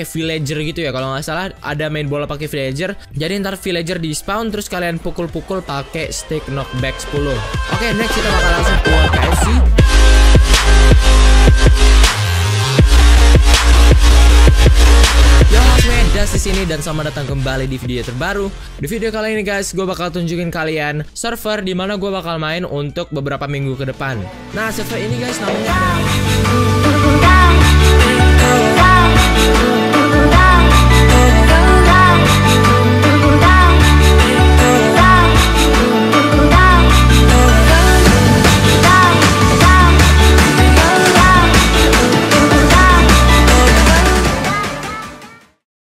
pakai villager gitu ya, kalau nggak salah ada main bola pakai villager. Jadi ntar villager di spawn terus kalian pukul-pukul pakai stick knockback 10. Oke, next kita bakal langsung ke KFC. Di sini dan selamat datang kembali di video terbaru. Di video kali ini guys, gue bakal tunjukin kalian server di mana gue bakal main untuk beberapa minggu ke depan. Nah, server ini guys namanya